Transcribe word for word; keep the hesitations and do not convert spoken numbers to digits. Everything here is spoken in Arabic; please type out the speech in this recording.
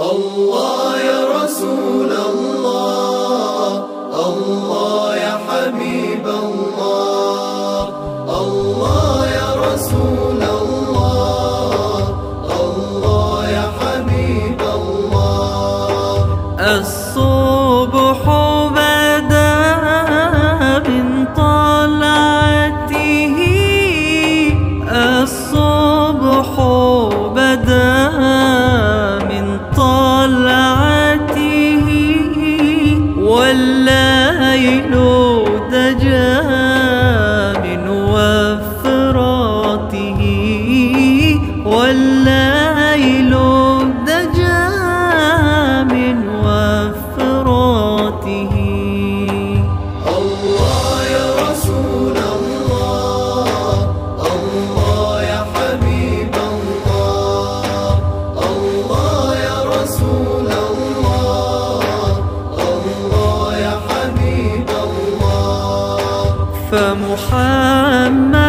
الله يا رسول الله، الله يا حبيب الله، الله يا رسول الله، الله يا حبيب الله. الصبح بدا من طلعته، الصبح بدا طلعته، والليل دجى من وفراته، والليل دجى من وفراته. الله يا رسول الله، الله يا حبيب الله، الله يا رسول فمحمد